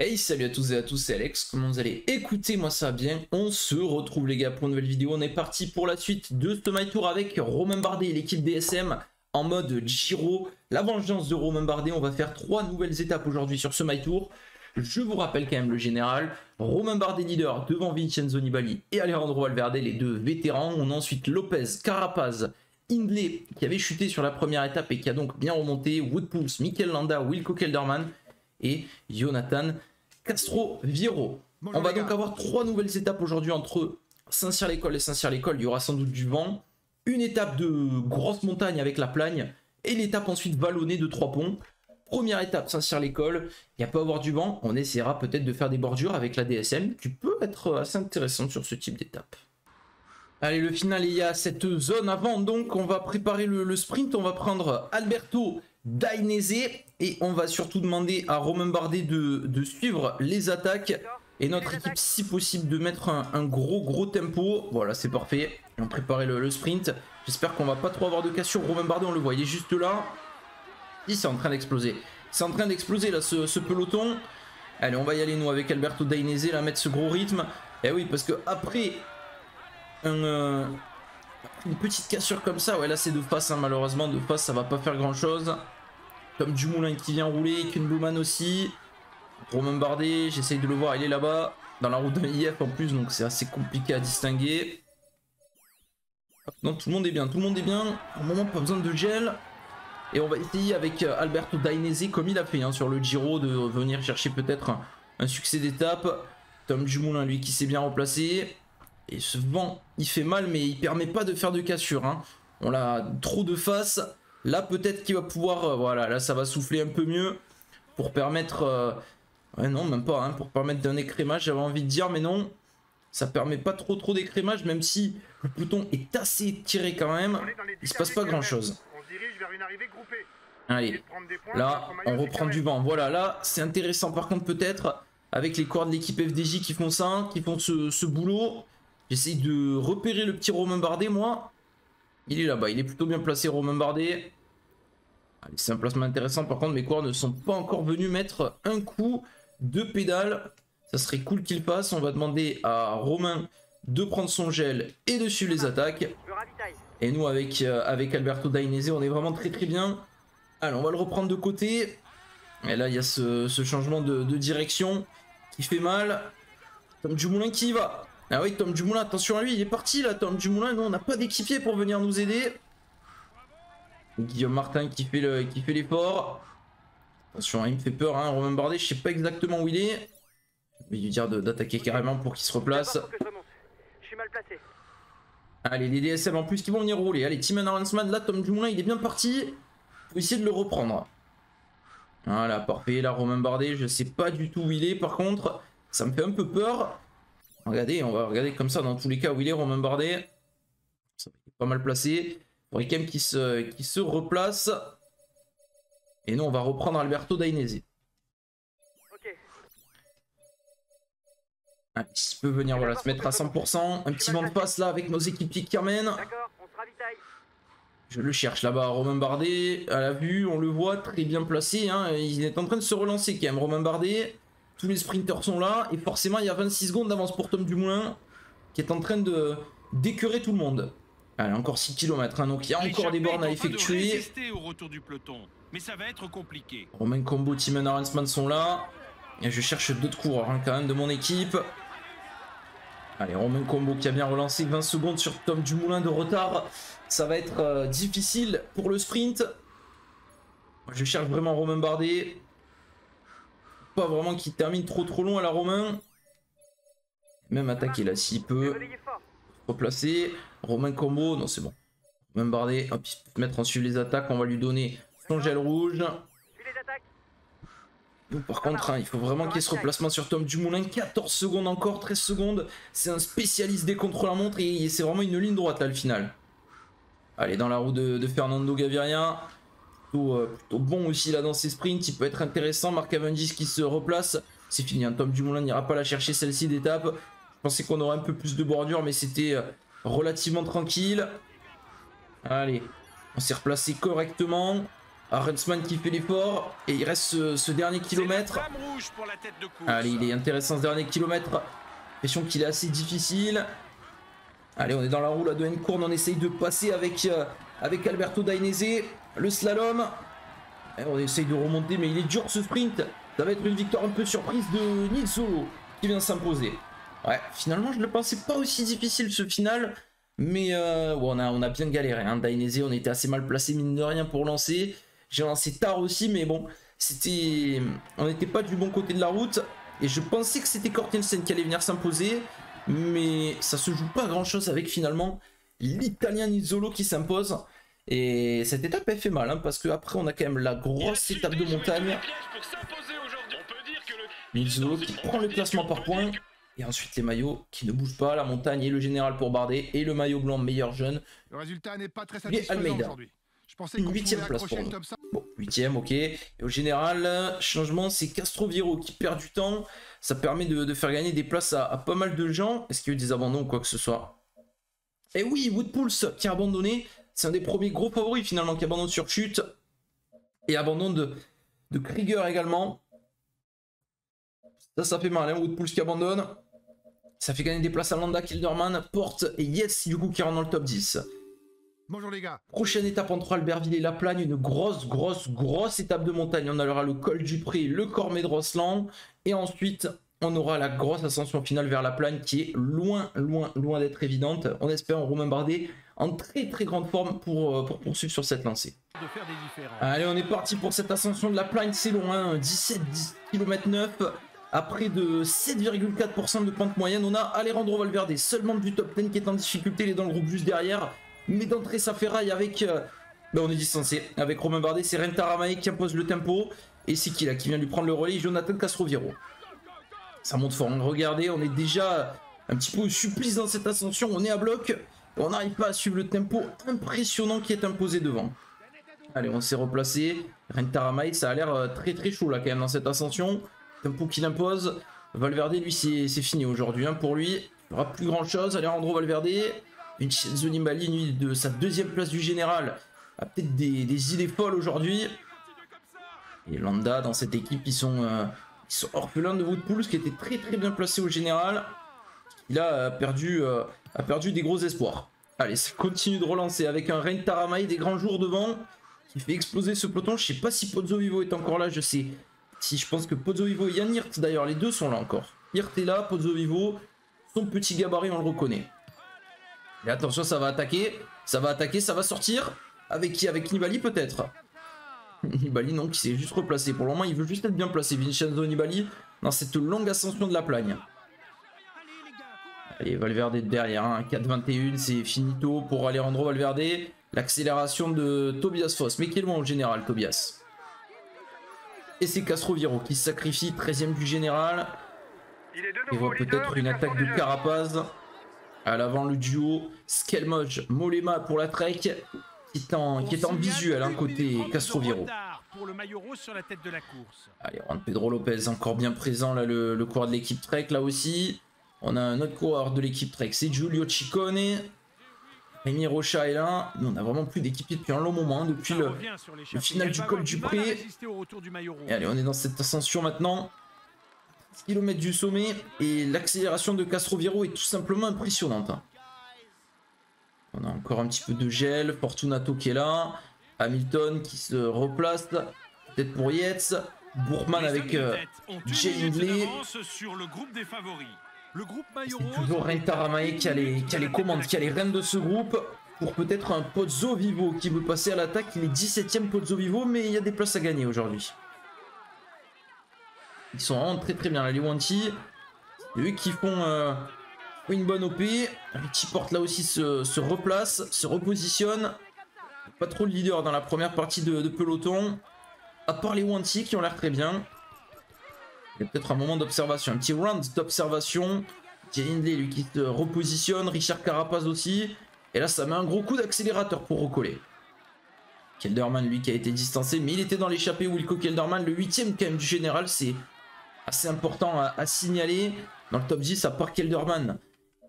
Hey, salut à tous et à tous, c'est Alex, comment vous allez? Écoutez, moi ça va bien, on se retrouve les gars pour une nouvelle vidéo, on est parti pour la suite de ce My Tour avec Romain Bardet et l'équipe DSM en mode Giro, la vengeance de Romain Bardet. On va faire 3 nouvelles étapes aujourd'hui sur ce My Tour. Je vous rappelle quand même le général, Romain Bardet leader devant Vincenzo Nibali et Alejandro Valverde, les deux vétérans. On a ensuite López, Carapaz, Hindley qui avait chuté sur la première étape et qui a donc bien remonté, Wout Poels, Michael Landa, Wilco Kelderman et Jonathan Castroviejo. On va donc avoir 3 nouvelles étapes aujourd'hui entre Saint-Cyr-l'École et Saint-Cyr-l'École. Il y aura sans doute du vent, une étape de grosse montagne avec la Plagne et l'étape ensuite vallonnée de 3 ponts. Première étape Saint-Cyr-l'École, il n'y a pas à avoir du vent, on essaiera peut-être de faire des bordures avec la DSM qui peut être assez intéressante sur ce type d'étape. Allez, le final, il y a cette zone avant, donc on va préparer le sprint, on va prendre Alberto Dainese et on va surtout demander à Romain Bardet de suivre les attaques et notre équipe si possible de mettre un gros tempo. Voilà, c'est parfait, on va préparer le sprint. J'espère qu'on va pas trop avoir de cassure. Romain Bardet, on le voit, il est juste là. Il c'est en train d'exploser, c'est en train d'exploser là ce peloton. Allez, on va y aller nous avec Alberto Dainese là, mettre ce gros rythme. Et oui, parce que après une petite cassure comme ça, ouais là c'est de face, hein, malheureusement de face ça va pas faire grand chose. Tom Dumoulin qui vient rouler, Bourman aussi. Romain Bardet, j'essaye de le voir, il est là-bas, dans la route de l'IF en plus, donc c'est assez compliqué à distinguer. Non, tout le monde est bien, tout le monde est bien. Au moment, pas besoin de gel. Et on va essayer avec Alberto Dainese, comme il a fait hein, sur le Giro, de venir chercher peut-être un succès d'étape. Tom Dumoulin, lui, qui s'est bien remplacé. Et ce vent, il fait mal, mais il permet pas de faire de cassure. Hein. On l'a trop de face. Là peut-être qu'il va pouvoir, voilà, là ça va souffler un peu mieux pour permettre, ouais non même pas, hein, pour permettre d'un écrémage j'avais envie de dire, mais non, ça permet pas trop d'écrémage même si le peloton est assez tiré quand même, il se passe pas grand chose. On se dirige vers une arrivée groupée. Allez, là on reprend du vent, voilà là c'est intéressant par contre peut-être avec les coureurs de l'équipe FDJ qui font ça, qui font ce boulot. J'essaye de repérer le petit Romain Bardet moi. Il est là-bas, il est plutôt bien placé Romain Bardet. C'est un placement intéressant, par contre mes coureurs ne sont pas encore venus mettre un coup de pédale. Ça serait cool qu'il passe, on va demander à Romain de prendre son gel et de suivre les attaques. Et nous avec Alberto Dainese on est vraiment très bien. Allez, on va le reprendre de côté. Et là il y a ce changement de direction qui fait mal. Tom Dumoulin qui y va. Ah oui, Tom Dumoulin, attention à lui, il est parti là, Tom Dumoulin, nous on n'a pas d'équipier pour venir nous aider. Guillaume Martin qui fait l'effort. Attention, il me fait peur, hein, Romain Bardet, je sais pas exactement où il est. Je vais lui dire d'attaquer carrément pour qu'il se replace. Je suis mal placé. Allez, les DSM en plus qui vont venir rouler. Allez, Thymen Arensman, là Tom Dumoulin il est bien parti. Faut essayer de le reprendre. Voilà, parfait, là Romain Bardet, je sais pas du tout où il est par contre. Ça me fait un peu peur. Regardez, on va regarder comme ça dans tous les cas où il est Romain Bardet. Ça fait pas mal placé. Il faudrait quand même qu'il se replace. Et nous on va reprendre Alberto Dainese. Okay. Un petit peu venir voilà, se mettre à 100%. Un petit vent de passe là avec nos équipiers qui ramènent. Je le cherche là-bas Romain Bardet. À la vue, on le voit très bien placé. Hein. Il est en train de se relancer quand même Romain Bardet. Tous les sprinters sont là et forcément il y a 26 secondes d'avance pour Tom Dumoulin qui est en train de d'écœurer tout le monde. Allez, encore 6 km, hein, donc il y a encore des bornes à effectuer. Romain Combo, Thymen Arensman sont là. Et je cherche d'autres coureurs hein, quand même de mon équipe. Allez, Romain Combo qui a bien relancé, 20 secondes sur Tom Dumoulin de retard. Ça va être difficile pour le sprint. Je cherche vraiment Romain Bardet. Pas vraiment qu'il termine trop long à la Romain. Même attaquer là s'il peut. Replacer. Romain Combo, non c'est bon. Romain Bardet, hop, il peut mettre en suivre les attaques. On va lui donner son gel rouge. Donc, par contre, hein, il faut vraiment qu'il y ait ce replacement sur Tom Dumoulin. 14 secondes encore, 13 secondes. C'est un spécialiste des contre-la-montre et c'est vraiment une ligne droite là le final. Allez, dans la roue de Fernando Gaviria. Plutôt bon aussi là dans ses sprints, il peut être intéressant. Mark Cavendish qui se replace, c'est fini, hein. Tom Dumoulin n'ira pas la chercher celle-ci d'étape. Je pensais qu'on aurait un peu plus de bordure mais c'était relativement tranquille. Allez, on s'est replacé correctement. Arensman qui fait l'effort et il reste ce dernier kilomètre. Allez, il est intéressant ce dernier kilomètre. Impression qu'il est assez difficile. Allez, on est dans la roue là de Hencourt. On essaye de passer avec Alberto Dainese. Le slalom. Et on essaye de remonter, mais il est dur ce sprint. Ça va être une victoire un peu surprise de Nizzolo qui vient s'imposer. Ouais, finalement, je ne le pensais pas aussi difficile ce final. Mais ouais, on a bien galéré. Hein. Dainese, on était assez mal placé, mine de rien, pour lancer. J'ai lancé tard aussi, mais bon, c'était, on n'était pas du bon côté de la route. Et je pensais que c'était Cortelsen qui allait venir s'imposer. Mais ça se joue pas grand-chose avec finalement l'Italien Nizzolo qui s'impose. Et cette étape, elle fait mal, hein, parce qu'après, on a quand même la grosse étape de montagne. Nizzolo qui prend le classement par points. Et ensuite, les maillots qui ne bougent pas. La montagne et le général pour Bardet. Et le maillot blanc meilleur jeune. Le résultat n'est pas très satisfaisant aujourd'hui. Je pensais une 8ème place pour nous. Bon, 8ème, ok. Et au général, changement, c'est Castroviejo qui perd du temps. Ça permet de faire gagner des places à pas mal de gens. Est-ce qu'il y a eu des abandons ou quoi que ce soit? Et oui, Wout Poels qui a abandonné. C'est un des premiers gros favoris finalement qui abandonne sur chute. Et abandon de Krieger également. Ça fait mal, hein, Wout Poels qui abandonne. Ça fait gagner des places à Landa, Kelderman, Porte et Yates du coup qui rentre dans le top 10. Bonjour les gars. Prochaine étape entre Albertville et La Plagne, une grosse étape de montagne. On aura le col du Pré, le Cormet de Rosseland. Et ensuite, on aura la grosse ascension finale vers La Plagne qui est loin d'être évidente. On espère en Romain Bardet en très grande forme pour poursuivre sur cette lancée. Allez, on est parti pour cette ascension de La Plagne, c'est long, hein, 17,9 km. À près de 7,4% de pente moyenne, on a Alejandro Valverde, seul membre du top 10 qui est en difficulté. Il est dans le groupe juste derrière. Mais d'entrée, ça ferraille avec... ben on est distancé. Avec Romain Bardet, c'est Rein Taaramäe qui impose le tempo. Et c'est qui là qui vient lui prendre le relais? Jonathan Castroviejo. Ça monte fort. Regardez, on est déjà un petit peu au supplice dans cette ascension. On est à bloc. On n'arrive pas à suivre le tempo impressionnant qui est imposé devant. Allez, on s'est replacé. Rein Taaramäe, ça a l'air très chaud là quand même dans cette ascension. Tempo qu'il impose. Valverde, lui, c'est fini aujourd'hui. Hein, pour lui, il n'y aura plus grand-chose. Alejandro Valverde... Vincenzo Nibali, lui, de sa deuxième place du général, a peut-être des idées folles aujourd'hui. Et Landa, dans cette équipe, ils sont orphelins de Wout Poels, qui était très bien placé au général. Il a perdu des gros espoirs. Allez, ça continue de relancer avec un Rein Taaramäe des grands jours devant, qui fait exploser ce peloton. Je ne sais pas si Pozzovivo est encore là, je sais. Si je pense que Pozzovivo et Yann Hirt, d'ailleurs, les deux sont là encore. Hirt est là, Pozzovivo, son petit gabarit, on le reconnaît. Et attention, ça va attaquer, ça va sortir. Avec qui? Avec Nibali peut-être? Nibali non, qui s'est juste replacé. Pour le moment, il veut juste être bien placé, Vincenzo Nibali, dans cette longue ascension de La Plagne. Allez, Valverde derrière, hein. 4,21, c'est finito pour Alejandro Valverde. L'accélération de Tobias Foss, mais qui est loin au général, Tobias. Et c'est Castroviejo qui se sacrifie, 13ème du général. Il voit peut-être une attaque de Carapaz. À l'avant, le duo Skjelmose Mollema pour la Trek qui est en visuel, hein, côté Castroviejo. Allez, Juan Pedro López encore bien présent là, le coureur de l'équipe Trek là aussi. On a un autre coureur de l'équipe Trek, c'est Giulio Ciccone. Rémi Rocha est là. Mais on n'a vraiment plus d'équipier depuis un long moment, hein, depuis le final du col du Pré. Et allez, on est dans cette ascension maintenant. Kilomètres du sommet, et l'accélération de Castroviejo est tout simplement impressionnante. On a encore un petit peu de gel. Fortunato qui est là, Hamilton qui se replace peut-être pour Yates, Bourman avec Jay Hindley. C'est toujours Rein Taaramäe qui a les commandes, qui a les rênes de ce groupe, pour peut-être un Pozzovivo qui veut passer à l'attaque. Il est 17ème Pozzovivo, mais il y a des places à gagner aujourd'hui. Ils sont vraiment très bien là, les Wanty. C'est eux qui font une bonne OP. Richie Porte là aussi se replace, se repositionne. Pas trop le leader dans la première partie de peloton. À part les Wanty qui ont l'air très bien. Il y a peut-être un moment d'observation, un petit round d'observation. Jay Hindley lui qui se repositionne, Richard Carapaz aussi. Et là ça met un gros coup d'accélérateur pour recoller. Kelderman lui qui a été distancé, mais il était dans l'échappée. Wilco Kelderman, le 8ème quand même du général, c'est... assez important à signaler. Dans le top 10, à part Kelderman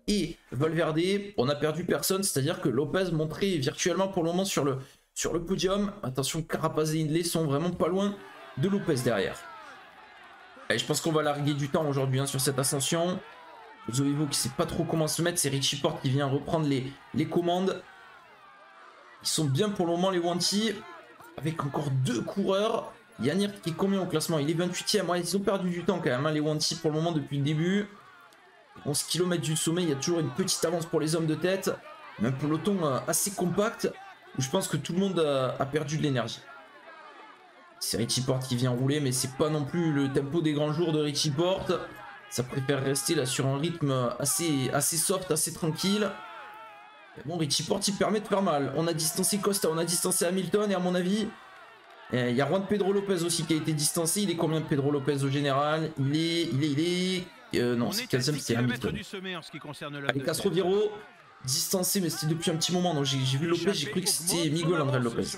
et Valverde, on n'a perdu personne, c'est-à-dire que Lopez montrait virtuellement pour le moment sur le, sur le podium. Attention, Carapaz et Hindley sont vraiment pas loin de López derrière. Et je pense qu'on va larguer du temps aujourd'hui hein, sur cette ascension. Pozzovivo qui sait pas trop comment se mettre. C'est Richie Porte qui vient reprendre les commandes. Ils sont bien pour le moment les Wanty. Avec encore deux coureurs. Yann Hirt qui est combien au classement? Il est 28ème. Ouais, ils ont perdu du temps quand même hein, les Wanty pour le moment depuis le début. 11 km du sommet, il y a toujours une petite avance pour les hommes de tête. Un peloton assez compact où je pense que tout le monde a perdu de l'énergie. C'est Richie Porte qui vient rouler, mais c'est pas non plus le tempo des grands jours de Richie Porte. Ça préfère rester là sur un rythme assez soft, assez tranquille. Mais bon, Richie Porte, il permet de faire mal. On a distancé Costa, on a distancé Hamilton, et à mon avis, il y a Juan Pedro López aussi qui a été distancé. Il est combien de Pedro López au général? Non, c'est 15ème, c'est Hamilton. Allez, Castroviejo, distancé, mais c'était depuis un petit moment. Donc j'ai vu López, j'ai cru que c'était Miguel Ángel López.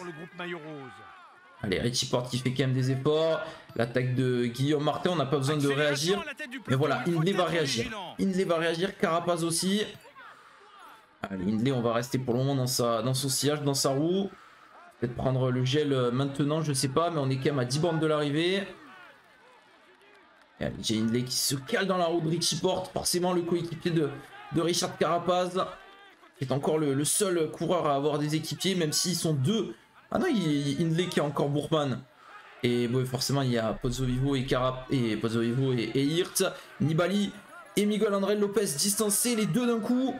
Allez, Richie Porte qui fait quand même des efforts. L'attaque de Guillaume Martin, on n'a pas besoin de réagir. Mais voilà, Hindley va réagir. Hindley va réagir, Carapaz aussi. Allez, Hindley, on va rester pour le moment dans son sillage, dans sa roue. Peut-être prendre le gel maintenant, je sais pas, mais on est quand même à 10 bornes de l'arrivée. Allez, Jay Hindley qui se cale dans la roue de Richie Porte, forcément le coéquipier de Richard Carapaz, qui est encore le seul coureur à avoir des équipiers, même s'ils sont deux. Ah non, il y a Hindley qui est encore Bourman. Et bon, forcément, il y a Pozzovivo et Hirt. Nibali et Miguel Ángel López distancés les deux d'un coup.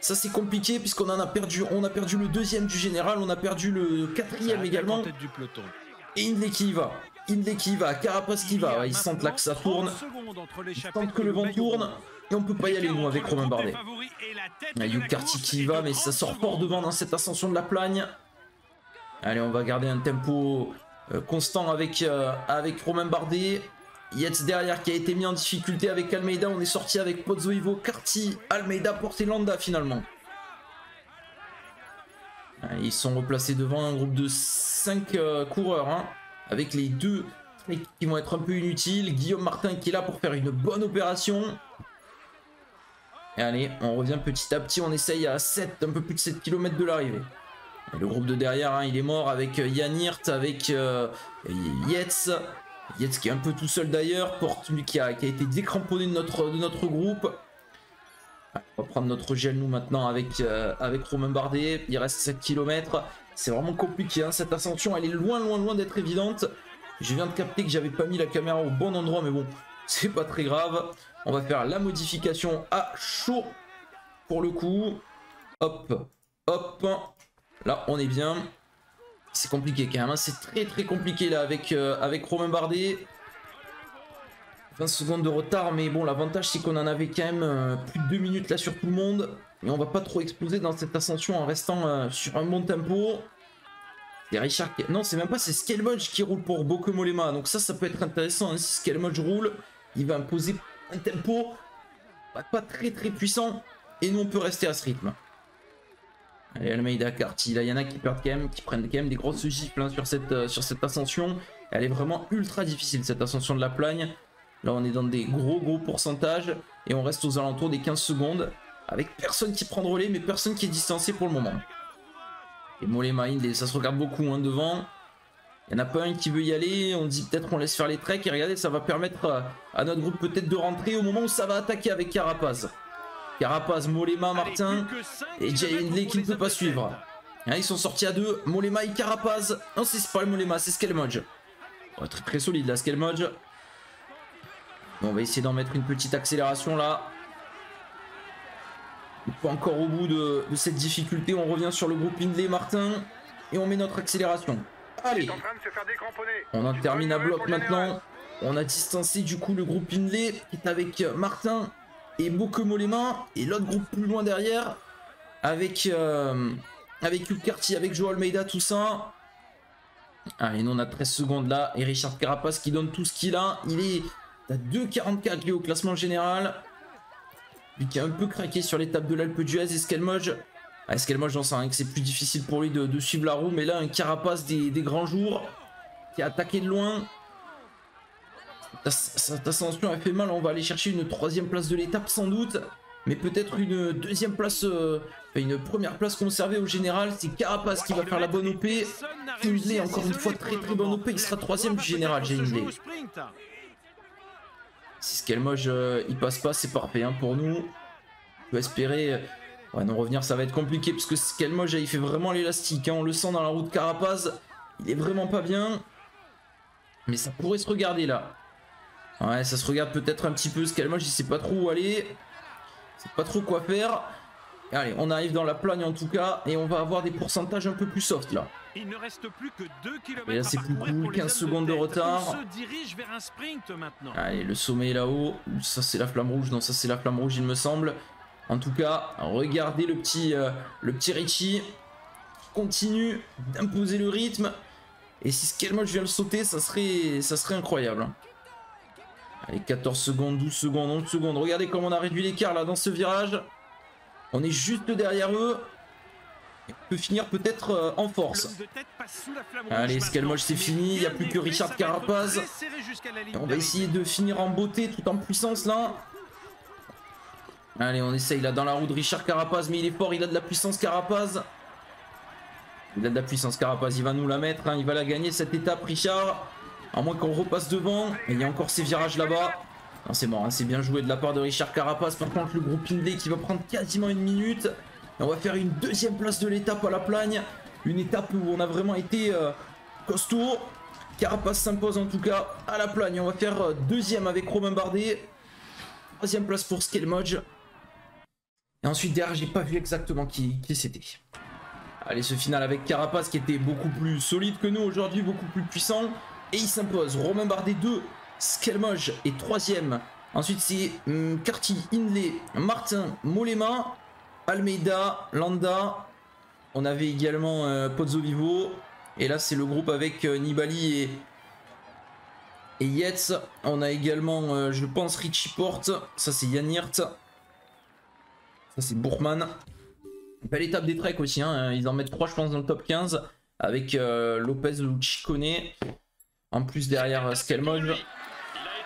Ça, c'est compliqué puisqu'on en a perdu. On a perdu le deuxième du général. On a perdu le quatrième également. Et Hindley qui y va. Hindley qui y va. Carapaz qui va. Ils sentent là que ça tourne. Ils sentent que le vent tourne. Et on peut pas y aller, nous, avec Romain Bardet. Il y a Hugh Carthy qui y va, mais ça sort fort devant dans cette ascension de la plagne. Allez, on va garder un tempo constant avec Romain Bardet. Yates derrière qui a été mis en difficulté avec Almeida. On est sorti avec Pozzovivo, Carthy, Almeida, Porte et Landa finalement. Allez, ils sont replacés devant un groupe de 5 coureurs. Hein, avec les deux qui vont être un peu inutiles. Guillaume Martin qui est là pour faire une bonne opération. Et allez, on revient petit à petit. On essaye à un peu plus de 7 km de l'arrivée. Et le groupe de derrière, hein, il est mort avec Yann Hirt, avec Yates. Yates qui est un peu tout seul d'ailleurs. Porte lui qui a été décramponné de notre groupe. On va prendre notre gel nous maintenant avec Romain Bardet. Il reste 7 km. C'est vraiment compliqué. Hein, cette ascension, elle est loin d'être évidente. Je viens de capter que j'avais pas mis la caméra au bon endroit, mais bon, c'est pas très grave. On va faire la modification à chaud pour le coup. Hop, hop. Là, on est bien. C'est compliqué quand même. Hein. C'est très compliqué là avec Romain Bardet. 20 secondes de retard. Mais bon, l'avantage, c'est qu'on en avait quand même plus de 2 minutes là sur tout le monde. Et on va pas trop exploser dans cette ascension en restant sur un bon tempo. C'est Richard qui... Non, c'est même pas. C'est Skjelmose qui roule pour Bauke Mollema. Donc ça peut être intéressant. Hein. Si Skjelmose roule, il va imposer un tempo pas très puissant. Et nous, on peut rester à ce rythme. Allez, Almeida, Carthy, là, il y en a qui prennent quand même des grosses gifles hein, sur cette ascension. Elle est vraiment ultra difficile, cette ascension de la plagne. Là, on est dans des gros pourcentages et on reste aux alentours des 15 secondes avec personne qui prend le relais, mais personne qui est distancé pour le moment. Et Mollema, Hindley, ça se regarde beaucoup hein, devant. Il n'y en a pas un qui veut y aller. On dit peut-être qu'on laisse faire les treks et regardez, ça va permettre à notre groupe peut-être de rentrer au moment où ça va attaquer avec Carapaz. Carapaz, Mollema, Martin et Jay Hindley qui ne peut pas suivre. Hein, ils sont sortis à deux. Mollema et Carapaz. Non, c'est pas le Mollema, c'est Skjelmose. Oh, très solide là, Skjelmose. Bon, on va essayer d'en mettre une petite accélération là. Pas encore au bout de cette difficulté. On revient sur le groupe Hindley, Martin. Et on met notre accélération. Allez. On en termine à bloc maintenant. On a distancé du coup le groupe Hindley qui est avec Martin et Bauke Mollema, et l'autre groupe plus loin derrière avec Hugh Carthy, avec João Almeida, tout ça. Allez, nous on a 13 secondes là, et Richard Carapaz qui donne tout ce qu'il a. Il est à 2,44 au classement général. Lui qui a un peu craqué sur l'étape de l'Alpe d'Huez. Et Skjelmose, j'en sens hein, que c'est plus difficile pour lui de suivre la roue, mais là un Carapaz des grands jours qui a attaqué de loin. Cette ascension a fait mal, on va aller chercher une 3e place de l'étape sans doute. mais peut-être une deuxième place, une première place conservée au général. C'est Carapaz qui va faire la bonne OP. Hindley encore une fois très très bonne OP, il sera troisième du général, Jay Hindley. Si Skjelmose il passe pas, c'est parfait hein, pour nous. Je vais espérer... Ouais, non, revenir ça va être compliqué parce que Skjelmose il fait vraiment l'élastique, hein. On le sent dans la route. Carapaz, il est vraiment pas bien. Mais ça pourrait se regarder là. Ouais, ça se regarde peut-être un petit peu. Skjelmose il sait pas trop où aller. Il sait pas trop quoi faire. Allez, on arrive dans la plagne en tout cas. Et on va avoir des pourcentages un peu plus soft là. Il ne reste plus que 2 km. Et là c'est plus cool, 15 secondes de retard. On se dirige vers un sprint maintenant. Allez, le sommet est là-haut. Ça c'est la flamme rouge. Non, ça c'est la flamme rouge il me semble. En tout cas, regardez le petit Richie continue d'imposer le rythme. Et si Skjelmose vient le sauter, ça serait incroyable. Allez, 14 secondes, 12 secondes, 11 secondes. Regardez comme on a réduit l'écart là dans ce virage. On est juste derrière eux. On peut finir peut-être en force. Allez, Skjelmose c'est fini. Il n'y a plus que Richard Carapaz. Et on va essayer de finir en beauté, tout en puissance là. Allez, on essaye là dans la roue de Richard Carapaz, mais il est fort, il a de la puissance Carapaz. Il a de la puissance Carapaz, il va nous la mettre, hein, il va la gagner cette étape Richard. À moins qu'on repasse devant, et il y a encore ces virages là-bas. Non, c'est mort, hein, c'est bien joué de la part de Richard Carapaz. Par contre, le groupe Hindley qui va prendre quasiment une minute. Et on va faire une deuxième place de l'étape à la plagne. Une étape où on a vraiment été costaud. Carapaz s'impose en tout cas à la plagne. On va faire deuxième avec Romain Bardet. Troisième place pour Skjelmose. Et ensuite derrière j'ai pas vu exactement qui c'était. Allez, ce final avec Carapaz qui était beaucoup plus solide que nous aujourd'hui, beaucoup plus puissant. Et il s'impose, Romain Bardet 2, Skjelmose est 3ème. Ensuite c'est Carthy, Hindley, Martin, Mollema, Almeida, Landa. On avait également Pozzovivo. Et là c'est le groupe avec Nibali et Yates. On a également je pense Richie Porte. Ça c'est Yann Hirt. Ça c'est Bourman. Belle étape des treks aussi, hein. Ils en mettent 3 je pense dans le top 15. Avec López ou Ciccone. En plus derrière Skjelmose.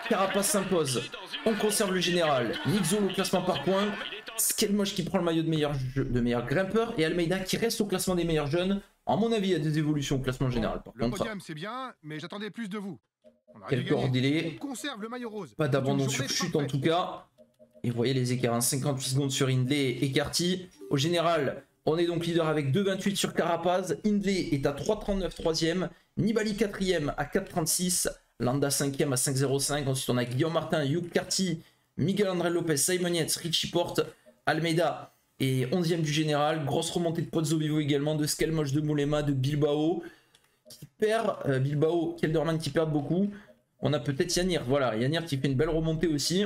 Carapaz s'impose. On conserve le général. Nizzolo au classement par points. Skjelmose qui prend le maillot de meilleur grimpeur. Et Almeida qui reste au classement des meilleurs jeunes. À mon avis il y a des évolutions au classement général. Par contre, le podium c'est bien, mais j'attendais plus de vous. Quelques hors délai. Pas d'abandon sur chute en tout cas. Et vous voyez les écarts, hein, 58 secondes sur Hindley et Carthy. Au général, on est donc leader avec 2,28 sur Carapaz. Hindley est à 3,39 3ème. Nibali 4ème à 4,36. Landa 5ème à 5,05. Ensuite, on a Guillaume Martin, Hugh Carthy, Miguel Ángel López, Simon Yates, Richie Porte, Almeida et 11ème du général. Grosse remontée de Pozzovivo également, de Skjelmose, de Mollema, de Bilbao. Qui perd, Bilbao, Kelderman qui perd beaucoup. On a peut-être Yann Hirt, voilà, Yann Hirt qui fait une belle remontée aussi.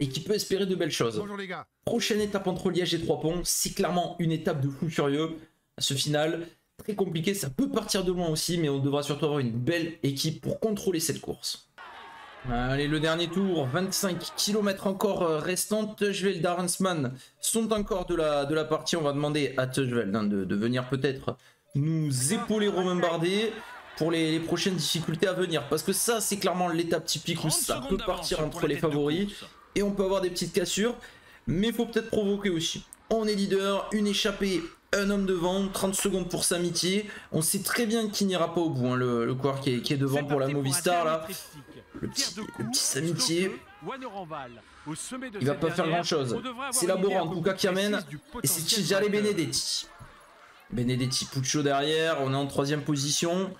Et qui peut espérer de belles choses. Bonjour les gars. Prochaine étape entre Liège et Trois-Ponts. C'est clairement une étape de fou furieux. Ce final, très compliqué. Ça peut partir de loin aussi. Mais on devra surtout avoir une belle équipe pour contrôler cette course. Allez, le dernier tour. 25 km encore restant. Thymen Arensman sont encore de la partie. On va demander à Thymen de venir peut-être nous épauler Romain Bardet pour les prochaines difficultés à venir. Parce que ça, c'est clairement l'étape typique où ça peut partir entre les favoris. Et on peut avoir des petites cassures, mais il faut peut-être provoquer aussi. On est leader, une échappée, un homme devant, 30 secondes pour s'amitié. On sait très bien qu'il n'ira pas au bout, hein, le coureur qui est devant pour la Movistar, là. Le petit s'amitié. Il va pas faire grand-chose. C'est Laboran, en tout cas, qui amène. Et c'est Cesare Benedetti. Benedetti, Puccio derrière. On est en 3ème position.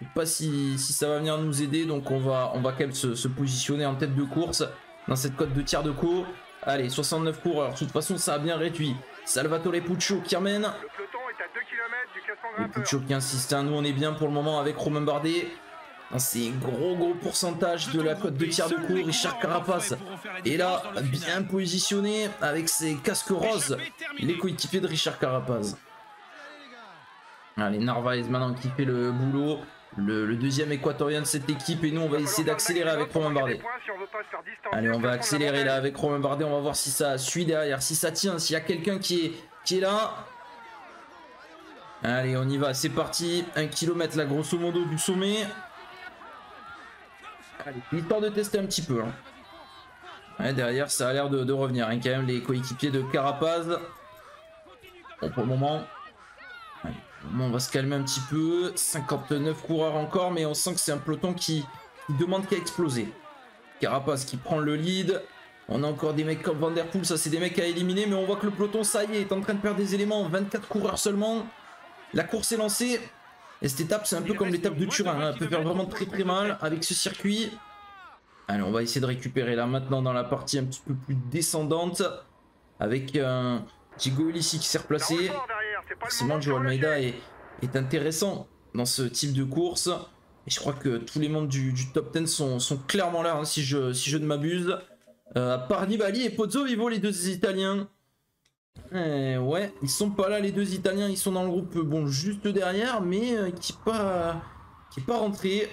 Je ne sais pas si ça va venir nous aider, donc on va quand même se positionner en tête de course. Dans cette cote de tiers de cours. Allez, 69 coureurs. De toute façon, ça a bien réduit. Salvatore Puccio qui amène. Le peloton est à 2 km du classement grimpeur. Puccio qui insiste. Nous, on est bien pour le moment avec Romain Bardet. Dans ces gros pourcentages de la cote de tiers de cours. Richard Carapaz est là, bien positionné avec ses casques roses. Les coéquipiers de Richard Carapaz. Allez, Narvaez maintenant qui fait le boulot. Le deuxième équatorien de cette équipe, et nous on va essayer d'accélérer avec Romain Bardet. Allez, on va accélérer là avec Romain Bardet, on va voir si ça suit derrière, si ça tient, s'il y a quelqu'un qui est là. Allez, on y va, c'est parti, 1 km là grosso modo du sommet. Allez, histoire de tester un petit peu. Hein. Ouais, derrière, ça a l'air de revenir, hein, quand même, les coéquipiers de Carapaz. Bon, pour le moment, allez, on va se calmer un petit peu. 59 coureurs encore, mais on sent que c'est un peloton qui demande qu'à exploser. Carapaz qui prend le lead. On a encore des mecs comme Van Der Poel, ça c'est des mecs à éliminer, mais on voit que le peloton, ça y est en train de perdre des éléments. 24 coureurs seulement, la course est lancée. Et cette étape, c'est un peu comme l'étape de Turin, hein. Elle peut faire vraiment très très mal avec ce circuit. Allez, on va essayer de récupérer là maintenant dans la partie un petit peu plus descendante. Avec un petit goal ici qui s'est replacé. Forcément, João Almeida est intéressant dans ce type de course. Et je crois que tous les membres du top 10 sont clairement là, hein, si je ne m'abuse. À part Nibali et Pozzovivo, les deux Italiens. Et ouais, ils sont pas là, les deux Italiens. Ils sont dans le groupe, bon, juste derrière, mais qui est pas rentré.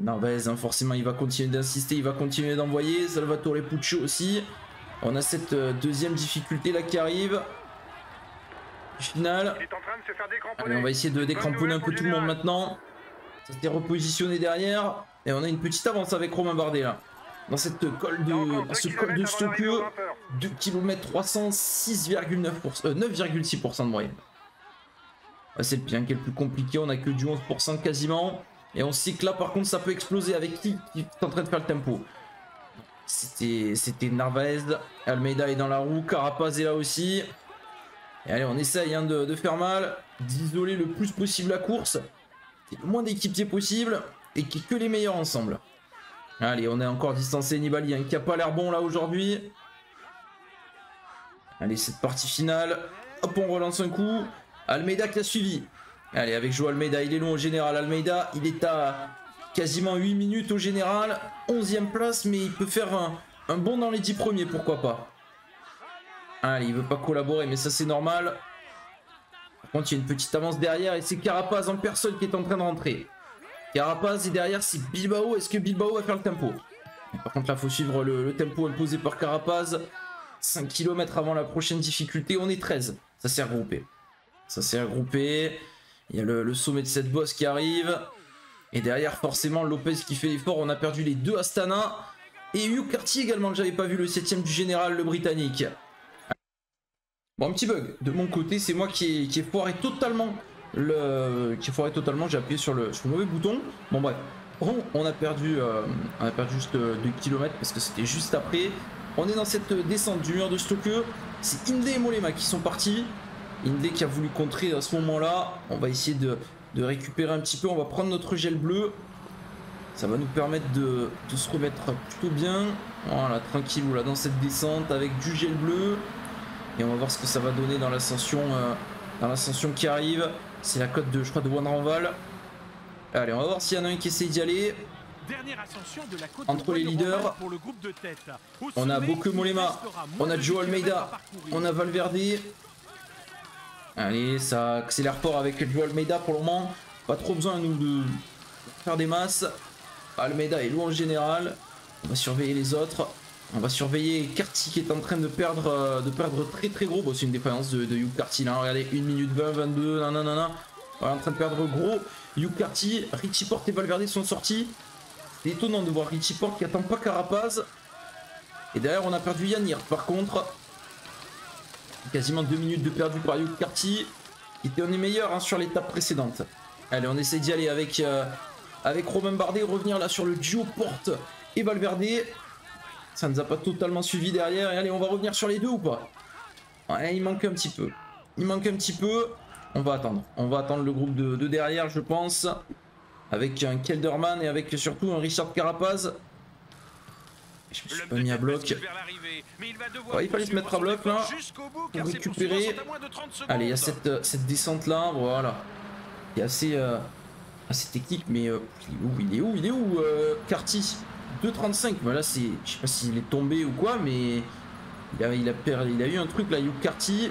Narvaez, hein, forcément, il va continuer d'insister, il va continuer d'envoyer. Salvatore Puccio aussi. On a cette deuxième difficulté là qui arrive. Final. Allez, on va essayer de décramponner un peu tout le monde maintenant. Ça s'était repositionné derrière. Et on a une petite avance avec Romain Bardet là. Dans ce col de Stockeux, 2 km 300, 9,6% de moyenne. Ah, c'est le bien qui est le plus compliqué, on n'a que du 11% quasiment. Et on sait que là par contre ça peut exploser avec qui est en train de faire le tempo. C'était Narvaez, Almeida est dans la roue, Carapaz est là aussi. Et allez, on essaye, hein, de faire mal, d'isoler le plus possible la course. C'est le moins d'équipiers possible et qui que les meilleurs ensemble. Allez, on est encore distancé Nibali, hein, qui n'a pas l'air bon là aujourd'hui. Allez, cette partie finale. Hop, on relance un coup. Almeida qui a suivi. Allez, avec João Almeida, il est long au général. Almeida, il est à quasiment 8 minutes au général. 11e place, mais il peut faire un bond dans les 10 premiers, pourquoi pas. Allez, il ne veut pas collaborer, mais ça c'est normal. Par contre, il y a une petite avance derrière et c'est Carapaz en personne qui est en train de rentrer. Carapaz et derrière c'est Bilbao. Est-ce que Bilbao va faire le tempo? Par contre là il faut suivre le tempo imposé par Carapaz. 5 km avant la prochaine difficulté, on est 13. Ça s'est regroupé. Ça s'est regroupé. Il y a le sommet de cette bosse qui arrive. Et derrière forcément Lopez qui fait l'effort. On a perdu les deux Astana. Et Hugh Carthy également que j'avais pas vu, le 7ème du général, le britannique. Bon, un petit bug de mon côté, c'est moi qui ai foiré totalement. J'ai appuyé sur le mauvais bouton. Bon bref, on a perdu juste 2 km parce que c'était juste après. On est dans cette descente du mur de Stockeux. C'est Hindley et Mollema qui sont partis. Hindley qui a voulu contrer à ce moment là. On va essayer de récupérer un petit peu. On va prendre notre gel bleu. Ça va nous permettre de se remettre plutôt bien. Voilà, tranquille, là dans cette descente avec du gel bleu. Et on va voir ce que ça va donner dans l'ascension qui arrive. C'est la cote de, je crois, de Wanranval. Allez, on va voir s'il y en a un qui essaye d'y aller. Entre les leaders, on a Bauke Mollema, on a João Almeida, on a Valverde. Allez, ça accélère fort avec João Almeida pour le moment. Pas trop besoin, nous, de faire des masses. Almeida est loin en général. On va surveiller les autres. On va surveiller Carthy qui est en train de perdre très très gros. Bon, c'est une défaillance de Hugh Carthy là, regardez, 1 minute 20, 22, nanana. Voilà, en train de perdre gros. Hugh Carthy, Richie Porte et Valverde sont sortis. C'est étonnant de voir Richie Porte qui attend pas Carapaz. Et derrière on a perdu Yann Hirt par contre. Quasiment 2 minutes de perdu par Hugh Carthy. Il était un des meilleurs, hein, sur l'étape précédente. Allez, on essaie d'y aller avec Romain Bardet, revenir là sur le duo Porte et Valverde. Ça ne nous a pas totalement suivi derrière. Et allez, on va revenir sur les deux ou pas? Ouais, il manque un petit peu. Il manque un petit peu. On va attendre. On va attendre le groupe de derrière, je pense. Avec un Kelderman et avec surtout un Richard Carapaz. Je me suis pas mis à bloc. Ouais, il fallait se mettre à bloc là. Pour récupérer. Allez, il y a cette descente là. Voilà. Il est assez technique. Mais il est où Carty? 2,35, mais là c'est, je sais pas s'il est tombé ou quoi, mais il a eu un truc là, Hugh Carthy,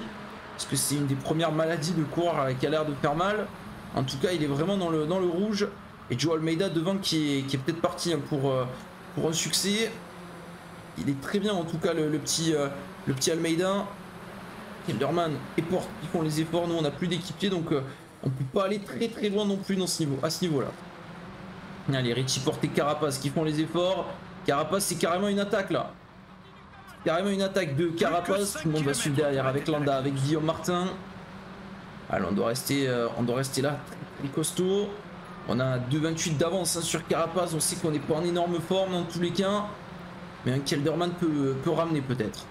parce que c'est une des premières maladies de coureur qui a l'air de faire mal. En tout cas, il est vraiment dans le rouge. Et João Almeida devant qui est peut-être parti pour un succès. Il est très bien en tout cas le petit Almeida. Kelderman et Porte qui font les efforts. Nous on n'a plus d'équipier, donc on peut pas aller très très loin non plus à ce niveau là. Allez, Richie Porte et Carapaz qui font les efforts. Carapaz, c'est carrément une attaque là. Carrément une attaque de Carapaz. Tout le monde va suivre derrière avec Landa, avec Guillaume Martin. Allez, on doit rester là. Très costaud. On a 2,28 d'avance hein, sur Carapaz. On sait qu'on n'est pas en énorme forme dans tous les cas. Mais un Kelderman peut ramener peut-être.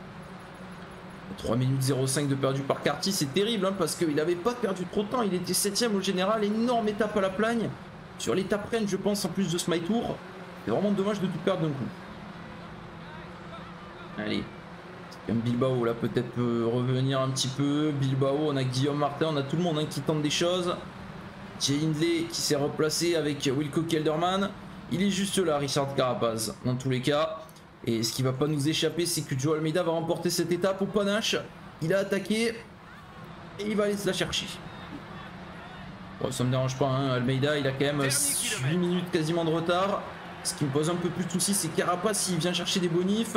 3 minutes 05 de perdu par Carty. C'est terrible hein, parce qu'il n'avait pas perdu trop de temps. Il était 7ème au général. Énorme étape à la plagne. Sur l'étape Rennes, je pense, en plus de ce My Tour. C'est vraiment dommage de tout perdre d'un coup. Allez, comme Bilbao là peut-être peut revenir un petit peu. Bilbao, on a Guillaume Martin, on a tout le monde hein, qui tente des choses. Jay Hindley qui s'est replacé avec Wilco Kelderman. Il est juste là, Richard Carapaz, dans tous les cas. Et ce qui va pas nous échapper, c'est que João Almeida va remporter cette étape au panache. Il a attaqué et il va aller se la chercher. Bon, ça me dérange pas, hein. Almeida, il a quand même 8 minutes quasiment de retard. Ce qui me pose un peu plus de soucis, c'est Carapaz, il vient chercher des bonifs.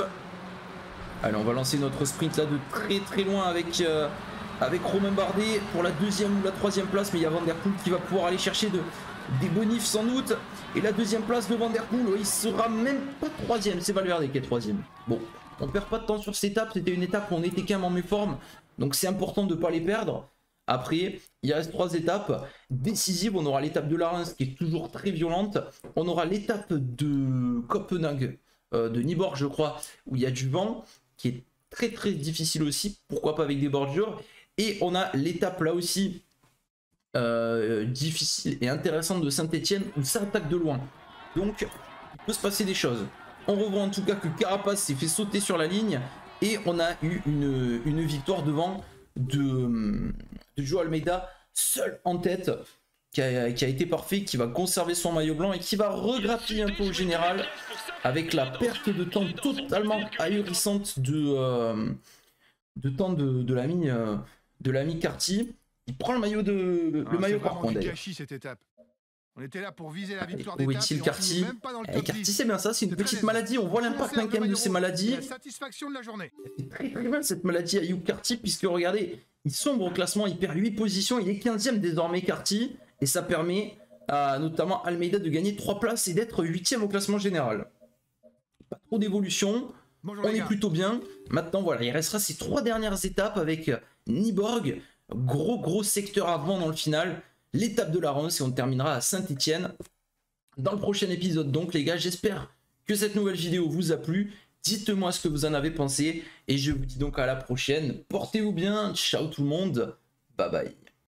Allez, on va lancer notre sprint là de très loin avec, avec Romain Bardet pour la 2e ou la 3e place. Mais il y a Van Der Poel qui va pouvoir aller chercher des bonifs sans doute. Et la 2e place de Van Der Poel, il sera même pas 3e. C'est Valverde qui est 3e. Bon, on perd pas de temps sur cette étape. C'était une étape où on était quand même en méforme. Donc c'est important de ne pas les perdre. Après, il reste 3 étapes décisives. On aura l'étape de la Reims qui est toujours très violente. On aura l'étape de Copenhague, de Nyborg je crois, où il y a du vent, qui est très difficile aussi, pourquoi pas avec des bordures. Et on a l'étape là aussi difficile et intéressante de Saint-Etienne où ça attaque de loin. Donc il peut se passer des choses. On revoit en tout cas que Carapaz s'est fait sauter sur la ligne et on a eu une victoire devant de João Almeida, seul en tête, qui a été parfait, qui va conserver son maillot blanc et qui va regrappiller un peu au général avec la perte de temps totalement ahurissante de l'ami Carty. Il prend le maillot par contre. On était là pour viser la victoire des Carty. Carty, c'est bien ça, c'est une petite maladie. On voit l'impact quand même de ces maladies. C'est très mal cette maladie à Hugh Carty, puisque regardez, il sombre au classement, il perd 8 positions, il est 15e désormais Carty, et ça permet à notamment Almeida de gagner 3 places et d'être 8e au classement général. Pas trop d'évolution, on est plutôt bien. Maintenant voilà, il restera ces 3 dernières étapes avec Nyborg, gros secteur avant dans le final, l'étape de la Reims et on terminera à Saint-Etienne dans le prochain épisode. Donc les gars, j'espère que cette nouvelle vidéo vous a plu. Dites-moi ce que vous en avez pensé et je vous dis donc à la prochaine. Portez-vous bien, ciao tout le monde, bye bye.